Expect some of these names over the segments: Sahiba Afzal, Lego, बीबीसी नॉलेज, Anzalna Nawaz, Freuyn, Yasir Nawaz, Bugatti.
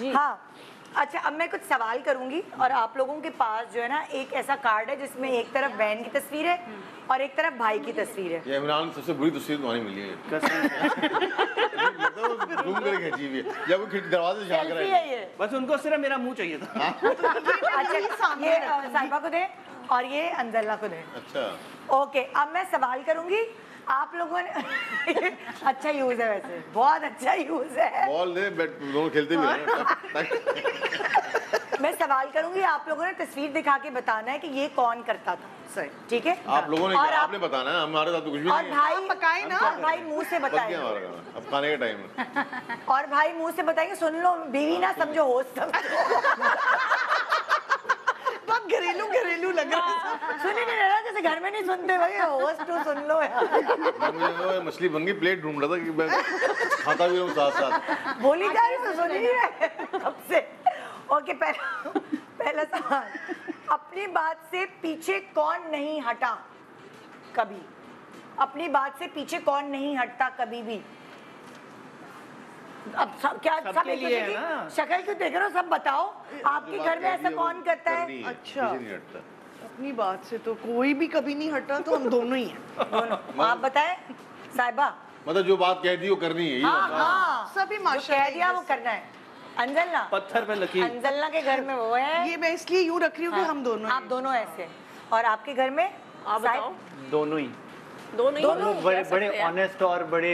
जी हाँ। अच्छा अब मैं कुछ सवाल करूंगी और आप लोगों के पास जो है ना एक ऐसा कार्ड है जिसमें एक तरफ बहन की तस्वीर है और एक तरफ भाई की तस्वीर है। ये इमरान सबसे बुरी तस्वीर तुम्हारी मिली है। बस उनको सिर्फ मेरा मुंह चाहिए था। अच्छा ये साहिबा को दे और ये अंजलना को दे। अच्छा ओके अब मैं सवाल करूंगी आप लोगों ने अच्छा यूज है वैसे बहुत अच्छा यूज है। बॉल दे बैट दोनों खेलते भी हैं। मैं सवाल करूंगी आप लोगों ने तस्वीर दिखा के बताना है कि ये कौन करता था सही ठीक है। आप लोगों ने और आपने बताना है हमारे साथ तो कुछ भी नहीं है। भाई पकाए ना और भाई मुंह से बताएं। अब खाने का टाइम है और भाई मुंह से बताएंगे सुन लो बीवी ना समझो होश बहुत घरेलू घरेलू लग रहा है। सुनिए नहीं रहा जैसे घर में नहीं सुनते भाई होस्ट तो सुन लो यार। मछली बन गई प्लेट ढूंढ रहा था कि मैं खाता भी हूँ साथ साथ बोली जा रही तो सुन ही रहे कब से। ओके पहला सवाल अपनी बात से पीछे कौन नहीं हटा कभी। अपनी बात से पीछे कौन नहीं हटता कभी भी। अब सब क्या सब लिए शक्ल क्यों देख रहे हो सब बताओ आपके घर में ऐसा कौन करता है। अच्छा अपनी बात से तो कोई भी कभी नहीं हटा तो हम दोनों ही हैं। आप बताएं साहिबा मतलब जो बात कह दी वो करनी है। हाँ हाँ सभी कह दिया वो करना है। अंजलना पत्थर पे लकीर। अंजलना के घर में वो है ये मैं इसलिए यूँ रख रही हूँ कि हम दोनों आप दोनों ऐसे और आपके घर में आप बताओ दोनों ही दोनों बड़े ऑनेस्ट और बड़े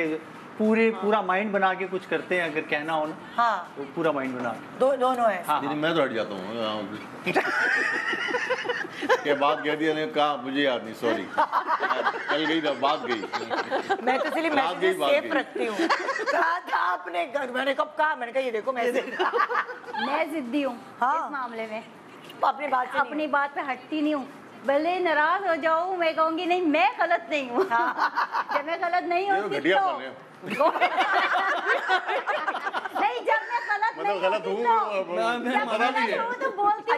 पूरे हाँ। पूरा माइंड बना के कुछ करते हैं अगर कहना हो ना हाँ। तो पूरा माइंड बना के दोनों है हाँ। मैं तो हट जाता हूँ क्या बात कह दिया ने कहा मुझे याद नहीं सॉरी चल गई ना बात गई। मैं तो इसलिए मैसेज सेफ रखती हूँ। कहा था आपने मैंने कब कहा मैंने कहा ये देखो मैं जिद्दी हूँ इस मामले में अपनी बात पे हटती नहीं हूँ भले नाराज हो जाऊँ मैं कहूँगी नहीं मैं गलत नहीं हूँ जब मैं गलत नहीं हूँ नहीं जब मैं गलत गलत हूँ तो बोलती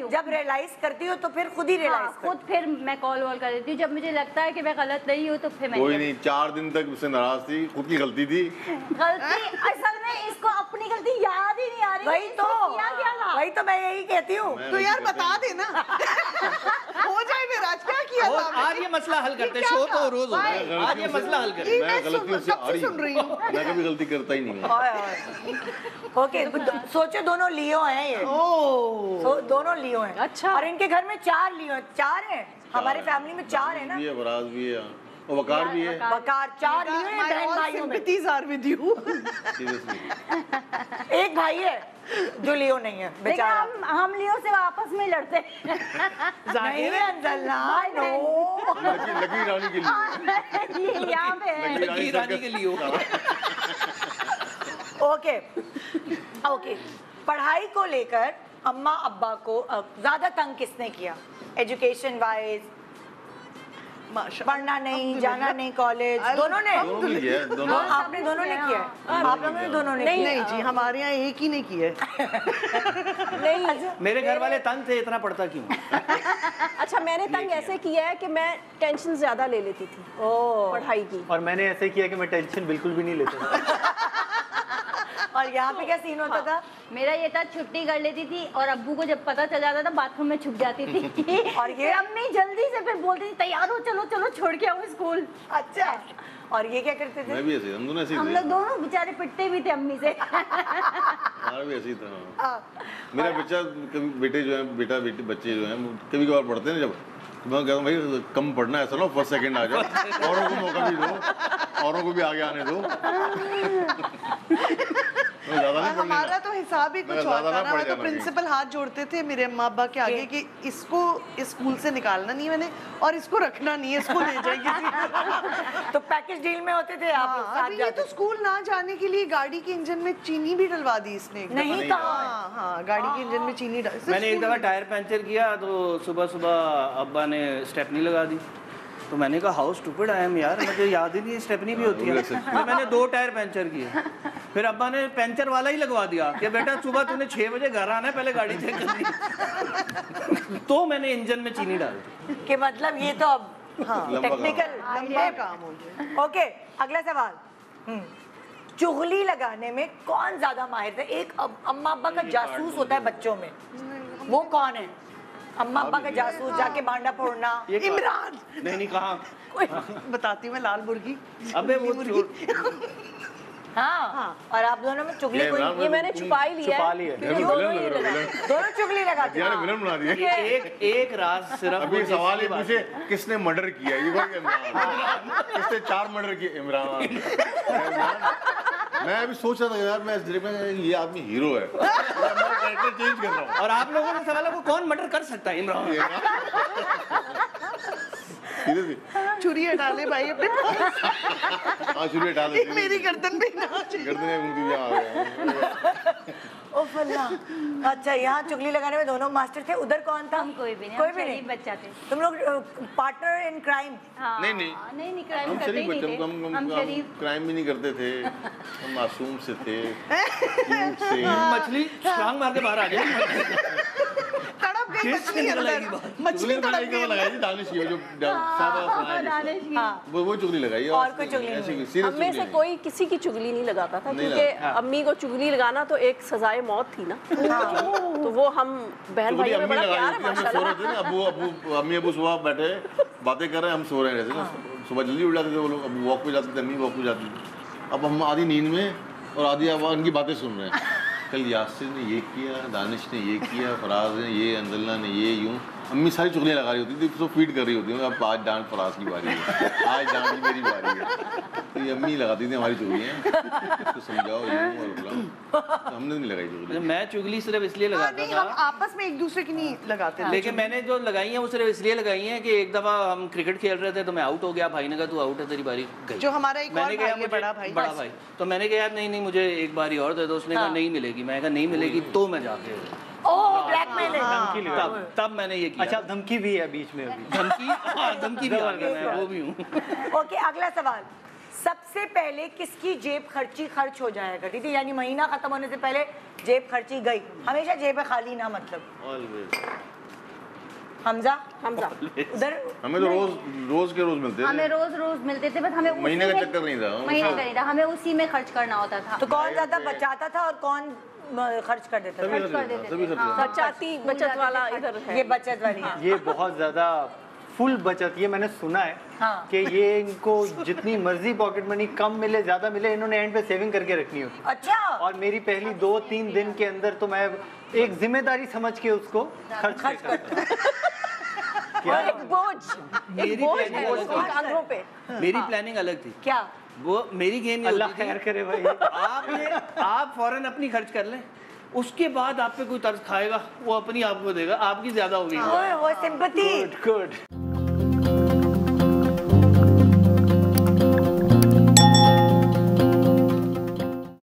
हूँ जब रियलाइज करती हूँ तो फिर खुद ही रियलाइज खुद फिर मैं कॉल वॉल कर देती हूँ जब मुझे लगता है कि मैं गलत नहीं हूँ तो फिर मैं कोई नहीं। 4 दिन तक उससे नाराज थी खुद की गलती थी गलती असल में इसको अपनी गलती याद ही नहीं आ रही वही तो मैं यही कहती हूँ तो यार बता देना हो जाए फिर आज क्या किया आज ये मसला हल करते शो तो रोज आज ये मसला हल करते मैं गलतियों से आ रही हूँ मैं कभी गलती करता ही नहीं हूँ। ओके सोचो दोनों लियो हैं ये दोनों लियो हैं। अच्छा और इनके घर में 4 लियो हैं 4 हैं हमारे फैमिली में 4 है ना बराज भी है और वकार भी है वकार 4 लियो हैं बहन भाइयों में 30 विद यू एक भाई है जो लियो नहीं है बेचारा हम लियो से वापस में लड़ते नहीं है अंजलना नो लकी रानी के लिए ये यहाँ पे है लकी रानी के लियो। ओके ओके पढ़ाई को लेकर अम्मा अब्बा को ज्यादा तंग किसने किया एजुकेशन वाइज पढ़ना नहीं जाना नहीं कॉलेज दोनों ने आपने दोनों ने किया आप लोगों ने दोनों ने नहीं जी हमारे यहाँ एक ही ने किया नहीं मेरे घर वाले तंग थे इतना पढ़ता क्यों। अच्छा मैंने तंग ऐसे किया है कि मैं टेंशन ज्यादा ले लेती थी पढ़ाई की और मैंने ऐसे किया कि मैं टेंशन बिल्कुल भी नहीं लेता और यहाँ पे क्या सीन होता हाँ। था मेरा ये था छुट्टी कर लेती थी और अब्बू को जब पता चल जाता था बाथरूम में छुप जाती थी और ये अम्मी जल्दी से फिर बोलती थी तैयार हो चलो चलो छोड़ के आओ स्कूल। अच्छा और ये क्या करते थे मैं भी ऐसे हम लोग दोनों बेचारे पिटते भी थे अम्मी से भी ऐसे ही था मेरा बच्चा कभी बेटे जो है बेटा बेटी बच्चे जो है कभी कभार पढ़ते हैं जब मैं कहता हूँ भाई कम पढ़ना ऐसा ना फर्स्ट सेकंड आ जाओ औरों को मौका भी दो औरों को भी आगे आने दो हमारा तो हिसाब ही कुछ और था ना तो प्रिंसिपल हाथ जोड़ते थे मेरे अम्मा अब्बा के आगे कि इसको स्कूल से निकालना नहीं मैंने और इसको रखना नहीं है इसको ले जाएगी तो पैकेज डील में होते थे आप साथ ये तो स्कूल ना जाने के लिए गाड़ी के इंजन में चीनी भी डलवा दी इसने नहीं हाँ गाड़ी के इंजन में चीनी मैंने एक दफा टायर पंचर किया तो सुबह सुबह अब्बा ने स्टेपनी लगा दी तो मैंने कहा हाउ स्टूपिड आई एम यार मुझे याद ही नहीं स्टेपनी भी होती है तो मैंने 2 टायर पंचर किए फिर अब्बा ने पंचर वाला ही लगवा दिया कि बेटा सुबह तूने 6 बजे घर आना है पहले गाड़ी चेक करनी तो मैंने इंजन में चीनी डाल दी कि मतलब ये तो अब हाँ, टेक्निकल लंबा काम हो गया। ओके अगला सवाल चुगली लगाने में कौन ज्यादा माहिर है? एक अम्मा अब्बा का जासूस होता है बच्चों में, वो कौन है? अम्मा अब्बा का जासूस, जाके बांडा फोड़ना, इमरान। नहीं नहीं, कहाँ बताती हूँ मैं, लाल मुर्गी। अबे वो हाँ, और आप दोनों में चुगली कोई, ये मैंने छुपा ही लिया, दोनों चुगली लगाते हैं। एक एक राज सिर्फ। अभी सवाल ये पूछे किसने मर्डर किया, ये कोई किसने 4 मर्डर किए? इमरान। मैं अभी सोच रहा था यार मैं इस जरिए में ये आदमी हीरो है, मैं कैरेक्टर चेंज कर रहा हूँ। और आप लोगों ने सवाल है कौन मर्डर कर सकता है? इमरान। छुरी हटा ले भाई अपने पास, मेरी गर्दन पे ना गर्दन। अच्छा, यहाँ चुगली लगाने में दोनों मास्टर थे। उधर कौन था? हम कोई भी नहीं, कोई भी नहीं बच्चा थे। तुम लोग पार्टनर इन क्राइम? नहीं नहीं नहीं नहीं, क्राइम करते ही नहीं थे हम, क्राइम भी नहीं करते थे हम, मासूम से थे। मछली छलांग मार के बाहर आ गई, मछली वो चुगली लगाई। और कोई चुगली हमें से कोई किसी की चुगली नहीं लगाता था, क्योंकि अम्मी को चुगली लगाना तो एक सजाए मौत थी ना, तो वो हम बहन भाई में बड़ा प्यार है माशाल्लाह। अम्मी अबू सुबह बैठे बातें कर रहे हैं, हम सो रहे थे ना, सुबह जल्दी उठ जाते थे वो लोग, अबू वॉक पे जाते थे, अम्मी वॉक पे जाती थी। अब हम आधी नींद में और आधी उनकी बातें सुन रहे हैं, कल यासिर ने ये किया, दानिश ने ये किया, फराज ने ये, अंजलना ने ये, यूँ अम्मी सारी चुगलियाँ लगा रही होती थी, तो फीड कर रही होती है। अब आज डांट फराज की बारी है, आज डांट मेरी बारी है, तो ये अम्मी लगाती थी हमारी चुगलियाँ, इसको समझाओ यूँ और बुलाओ, तो हमने नहीं लगाई चुगली। मैं चुगली सिर्फ इसलिए लगाता था, हम आपस में एक दूसरे की नहीं लगाते, लेकिन मैंने जो लगाई हैं वो सिर्फ इसलिए लगाई हैं कि एक दफ़ा हम क्रिकेट खेल रहे थे तो मैं आउट हो गया, भाई ने कहा तू आउट है, तेरी बारी गई। जो हमारा एक और भाई है, बड़ा भाई, तो मैंने कहा यार नहीं नहीं मुझे एक बारी और दे दो, उसने कहा नहीं मिलेगी, मैं कहा नहीं मिलेगी तो मैं जाके ब्लैकमेल है, तब मैंने ये किया। अच्छा धमकी भी है बीच में, धमकी भी है, वो भी हूँ। ओके, अगला सवाल, सबसे पहले किसकी जेब खर्ची खर्च हो जाया करती थी? यानी महीना खत्म होने से पहले जेब खर्ची गई, हमेशा जेब खाली ना, मतलब हमजा। हमजा उधर हमें तो रोज के रोज मिलते थे, हमें रोज मिलते थे, बस हमें महीने का चक्कर नहीं था, महीने का नहीं था, हमें उसी में खर्च करना होता था। तो कौन ज्यादा बचाता था और कौन खर्च कर देता था? बचाती बचत वाला इधर है, ये बचत वाली, ये बहुत ज्यादा फुल बचत। ये मैंने सुना है कि ये इनको जितनी मर्जी पॉकेट मनी कम मिले ज्यादा मिले, इन्होंने एंड पे सेविंग करके रखनी होती। अच्छा। और मेरी पहली 2-3 दिन के अंदर तो मैं एक जिम्मेदारी समझ के उसको खर्च करता। एक बोझ, एक बोझ है उसके कांधों पे। मेरी प्लानिंग अलग थी, क्या वो मेरी गेंद अल्लाह खैर करे भाई। आप फौरन अपनी खर्च कर लें, उसके बाद आप पे कोई तर्ज खाएगा, वो अपनी आपको देगा, आपकी ज्यादा होगी। Sympathy good.